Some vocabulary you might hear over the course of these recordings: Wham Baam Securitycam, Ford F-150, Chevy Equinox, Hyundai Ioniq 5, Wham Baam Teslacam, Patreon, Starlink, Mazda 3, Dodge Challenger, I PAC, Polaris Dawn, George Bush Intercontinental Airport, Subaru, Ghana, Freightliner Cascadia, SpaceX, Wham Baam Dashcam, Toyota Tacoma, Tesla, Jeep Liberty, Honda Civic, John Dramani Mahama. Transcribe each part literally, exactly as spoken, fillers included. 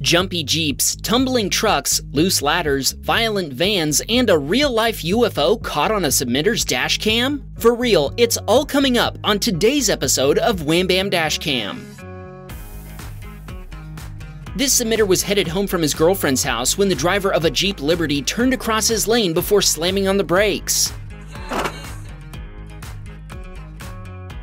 Jumpy jeeps, tumbling trucks, loose ladders, violent vans, and a real-life U F O caught on a submitter's dash cam? For real, it's all coming up on today's episode of Wham Baam Dashcam. This submitter was headed home from his girlfriend's house when the driver of a Jeep Liberty turned across his lane before slamming on the brakes.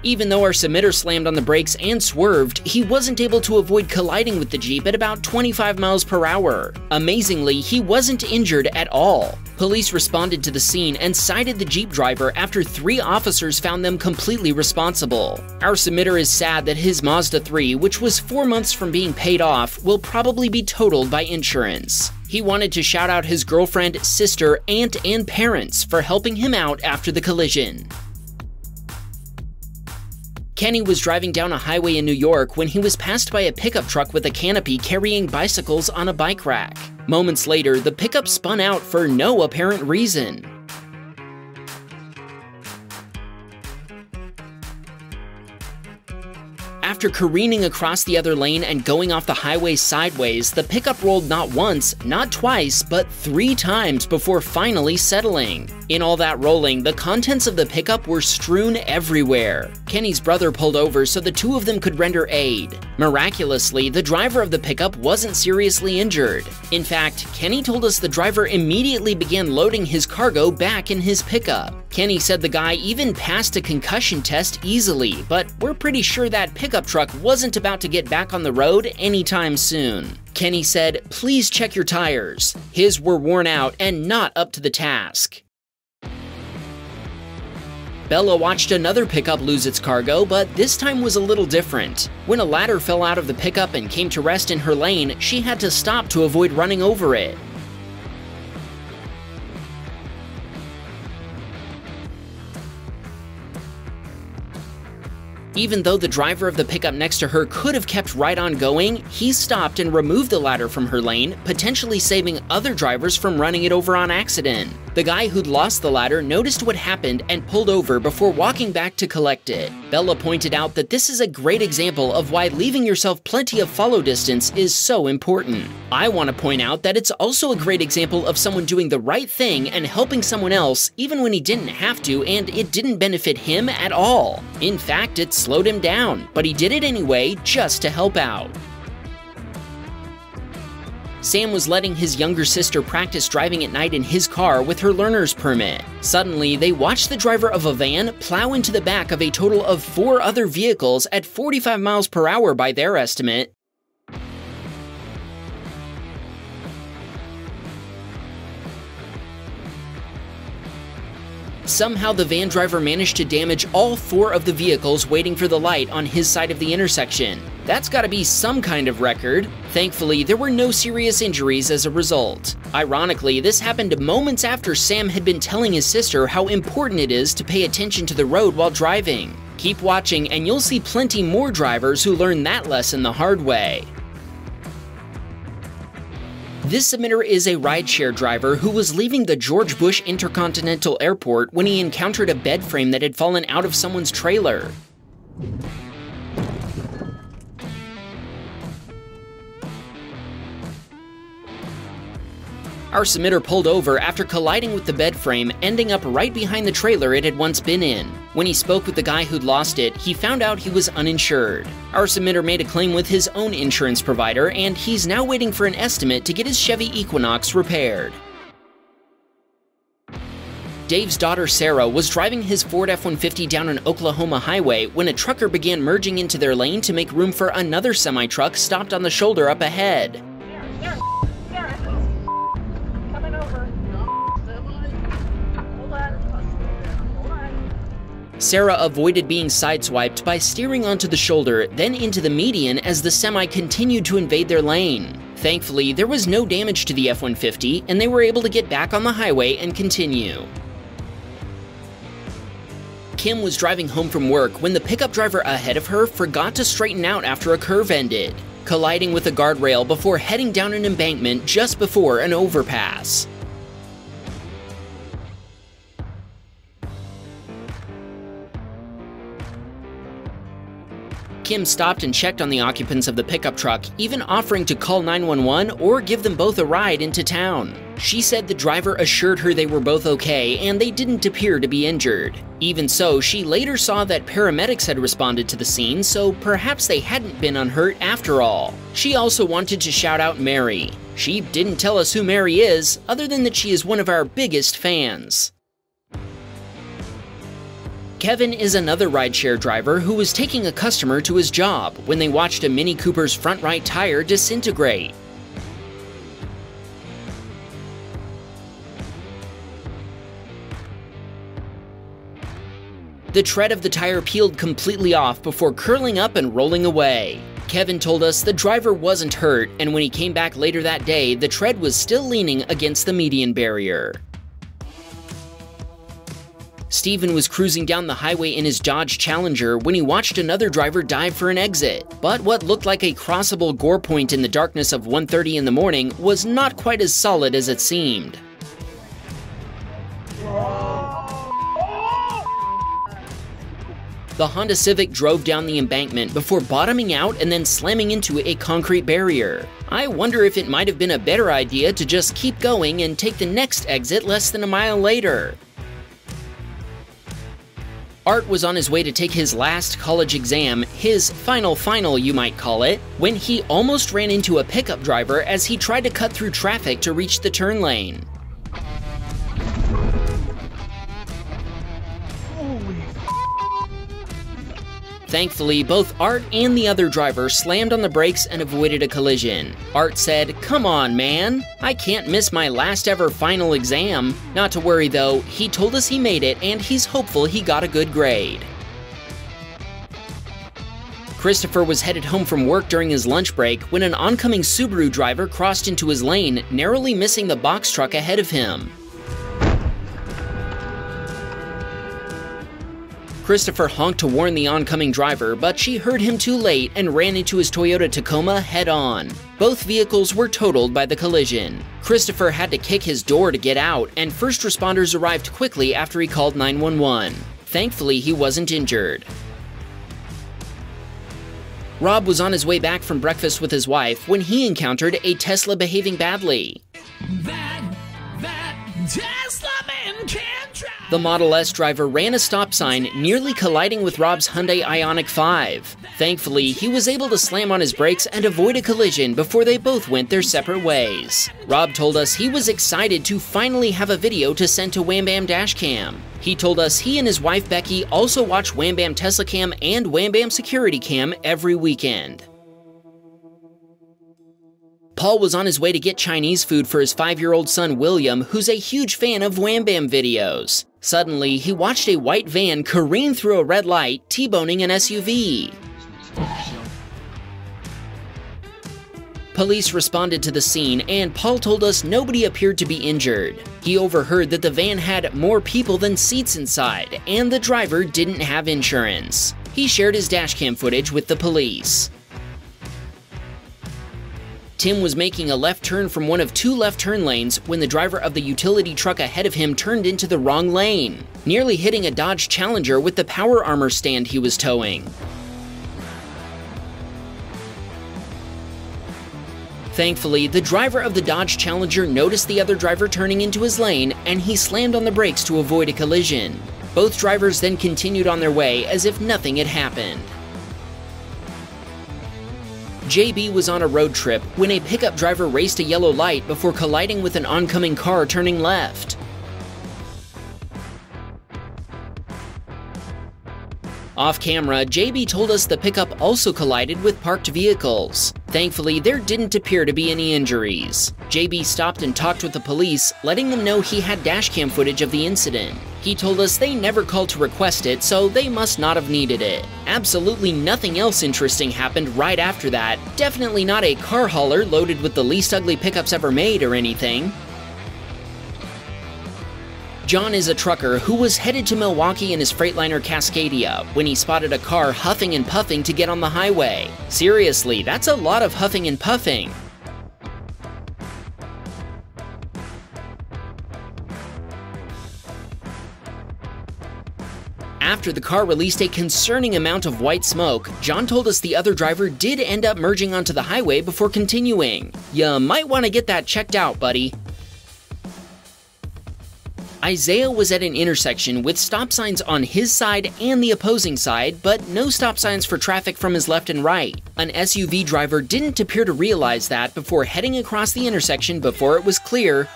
Even though our submitter slammed on the brakes and swerved, he wasn't able to avoid colliding with the Jeep at about twenty-five miles per hour. Amazingly, he wasn't injured at all. Police responded to the scene and cited the Jeep driver after three officers found them completely responsible. Our submitter is sad that his Mazda three, which was four months from being paid off, will probably be totaled by insurance. He wanted to shout out his girlfriend, sister, aunt, and parents for helping him out after the collision. Kenny was driving down a highway in New York when he was passed by a pickup truck with a canopy carrying bicycles on a bike rack. Moments later, the pickup spun out for no apparent reason. After careening across the other lane and going off the highway sideways, the pickup rolled not once, not twice, but three times before finally settling. In all that rolling, the contents of the pickup were strewn everywhere. Kenny's brother pulled over so the two of them could render aid. Miraculously, the driver of the pickup wasn't seriously injured. In fact, Kenny told us the driver immediately began loading his cargo back in his pickup. Kenny said the guy even passed a concussion test easily, but we're pretty sure that pickup truck wasn't about to get back on the road anytime soon. Kenny said, "Please check your tires. His were worn out and not up to the task." Bella watched another pickup lose its cargo, but this time was a little different. When a ladder fell out of the pickup and came to rest in her lane, she had to stop to avoid running over it. Even though the driver of the pickup next to her could have kept right on going, he stopped and removed the ladder from her lane, potentially saving other drivers from running it over on accident. The guy who'd lost the ladder noticed what happened and pulled over before walking back to collect it. Bella pointed out that this is a great example of why leaving yourself plenty of follow distance is so important. I want to point out that it's also a great example of someone doing the right thing and helping someone else even when he didn't have to and it didn't benefit him at all. In fact, it's slowed him down, but he did it anyway just to help out. Sam was letting his younger sister practice driving at night in his car with her learner's permit. Suddenly, they watched the driver of a van plow into the back of a total of four other vehicles at forty-five miles per hour by their estimate. Somehow the van driver managed to damage all four of the vehicles waiting for the light on his side of the intersection. That's gotta be some kind of record. Thankfully, there were no serious injuries as a result. Ironically, this happened moments after Sam had been telling his sister how important it is to pay attention to the road while driving. Keep watching and you'll see plenty more drivers who learn that lesson the hard way. This submitter is a rideshare driver who was leaving the George Bush Intercontinental Airport when he encountered a bed frame that had fallen out of someone's trailer. Our submitter pulled over after colliding with the bed frame, ending up right behind the trailer it had once been in. When he spoke with the guy who'd lost it, he found out he was uninsured. Our submitter made a claim with his own insurance provider, and he's now waiting for an estimate to get his Chevy Equinox repaired. Dave's daughter Sarah was driving his Ford F one fifty down an Oklahoma highway when a trucker began merging into their lane to make room for another semi-truck stopped on the shoulder up ahead. Sarah avoided being sideswiped by steering onto the shoulder, then into the median as the semi continued to invade their lane. Thankfully, there was no damage to the F one fifty, and they were able to get back on the highway and continue. Kim was driving home from work when the pickup driver ahead of her forgot to straighten out after a curve ended, colliding with a guardrail before heading down an embankment just before an overpass. Kim stopped and checked on the occupants of the pickup truck, even offering to call nine one one or give them both a ride into town. She said the driver assured her they were both okay and they didn't appear to be injured. Even so, she later saw that paramedics had responded to the scene, so perhaps they hadn't been unhurt after all. She also wanted to shout out Mary. She didn't tell us who Mary is, other than that she is one of our biggest fans. Kevin is another rideshare driver who was taking a customer to his job when they watched a Mini Cooper's front right tire disintegrate. The tread of the tire peeled completely off before curling up and rolling away. Kevin told us the driver wasn't hurt, and when he came back later that day, the tread was still leaning against the median barrier. Steven was cruising down the highway in his Dodge Challenger when he watched another driver dive for an exit, but what looked like a crossable gore point in the darkness of one thirty in the morning was not quite as solid as it seemed. The Honda Civic drove down the embankment before bottoming out and then slamming into a concrete barrier. I wonder if it might have been a better idea to just keep going and take the next exit less than a mile later. Art was on his way to take his last college exam, his final final you might call it, when he almost ran into a pickup driver as he tried to cut through traffic to reach the turn lane. Thankfully, both Art and the other driver slammed on the brakes and avoided a collision. Art said, "Come on, man, I can't miss my last ever final exam." Not to worry though, he told us he made it and he's hopeful he got a good grade. Christopher was headed home from work during his lunch break when an oncoming Subaru driver crossed into his lane, narrowly missing the box truck ahead of him. Christopher honked to warn the oncoming driver, but she heard him too late and ran into his Toyota Tacoma head-on. Both vehicles were totaled by the collision. Christopher had to kick his door to get out, and first responders arrived quickly after he called nine one one. Thankfully, he wasn't injured. Rob was on his way back from breakfast with his wife when he encountered a Tesla behaving badly. That, that Tesla man can't. The Model S driver ran a stop sign, nearly colliding with Rob's Hyundai Ioniq five. Thankfully, he was able to slam on his brakes and avoid a collision before they both went their separate ways. Rob told us he was excited to finally have a video to send to Wham Baam Dashcam. He told us he and his wife Becky also watch Wham Baam Teslacam and Wham Baam Securitycam every weekend. Paul was on his way to get Chinese food for his five-year-old son William, who's a huge fan of Wham Baam videos. Suddenly, he watched a white van careen through a red light, T-boning an S U V. Police responded to the scene, and Paul told us nobody appeared to be injured. He overheard that the van had more people than seats inside, and the driver didn't have insurance. He shared his dashcam footage with the police. Tim was making a left turn from one of two left turn lanes when the driver of the utility truck ahead of him turned into the wrong lane, nearly hitting a Dodge Challenger with the power armor stand he was towing. Thankfully, the driver of the Dodge Challenger noticed the other driver turning into his lane, and he slammed on the brakes to avoid a collision. Both drivers then continued on their way as if nothing had happened. J B was on a road trip when a pickup driver raced a yellow light before colliding with an oncoming car turning left. Off camera, J B told us the pickup also collided with parked vehicles. Thankfully, there didn't appear to be any injuries. J B stopped and talked with the police, letting them know he had dashcam footage of the incident. He told us they never called to request it, so they must not have needed it. Absolutely nothing else interesting happened right after that. Definitely not a car hauler loaded with the least ugly pickups ever made or anything. John is a trucker who was headed to Milwaukee in his Freightliner Cascadia when he spotted a car huffing and puffing to get on the highway. Seriously, that's a lot of huffing and puffing. after the car released a concerning amount of white smoke, John told us the other driver did end up merging onto the highway before continuing. You might want to get that checked out, buddy. Isaiah was at an intersection with stop signs on his side and the opposing side, but no stop signs for traffic from his left and right. An S U V driver didn't appear to realize that before heading across the intersection before it was clear.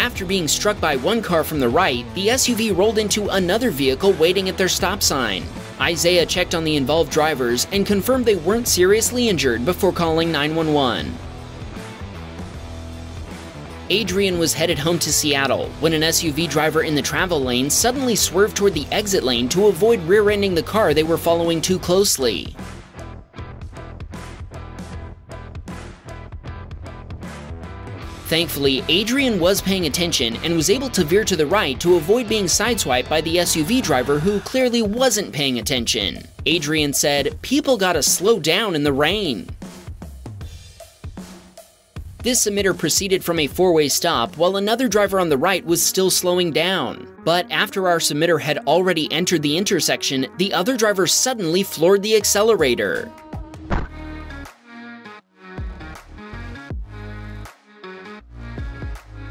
After being struck by one car from the right, the S U V rolled into another vehicle waiting at their stop sign. Isaiah checked on the involved drivers and confirmed they weren't seriously injured before calling nine one one. Adrian was headed home to Seattle when an S U V driver in the travel lane suddenly swerved toward the exit lane to avoid rear-ending the car they were following too closely. Thankfully, Adrian was paying attention and was able to veer to the right to avoid being sideswiped by the S U V driver who clearly wasn't paying attention. Adrian said, "People gotta slow down in the rain." This submitter proceeded from a four-way stop while another driver on the right was still slowing down. But after our submitter had already entered the intersection, the other driver suddenly floored the accelerator.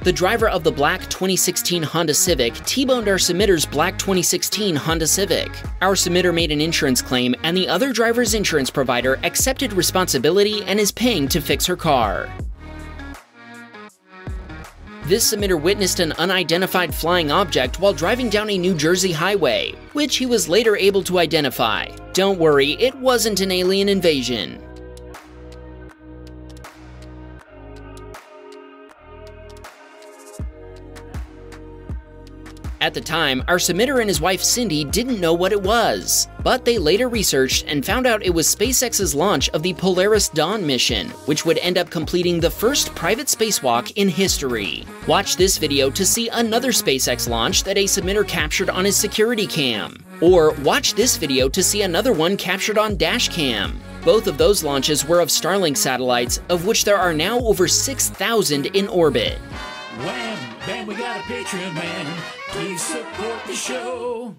The driver of the black twenty sixteen Honda Civic T-boned our submitter's black twenty sixteen Honda Civic. Our submitter made an insurance claim, and the other driver's insurance provider accepted responsibility and is paying to fix her car. This submitter witnessed an unidentified flying object while driving down a New Jersey highway, which he was later able to identify. Don't worry, it wasn't an alien invasion. At the time, our submitter and his wife Cindy didn't know what it was, but they later researched and found out it was SpaceX's launch of the Polaris Dawn mission, which would end up completing the first private spacewalk in history. Watch this video to see another SpaceX launch that a submitter captured on his security cam, or watch this video to see another one captured on Dashcam. Both of those launches were of Starlink satellites, of which there are now over six thousand in orbit. Wham, bam, we got a Patreon, man. Please support the show.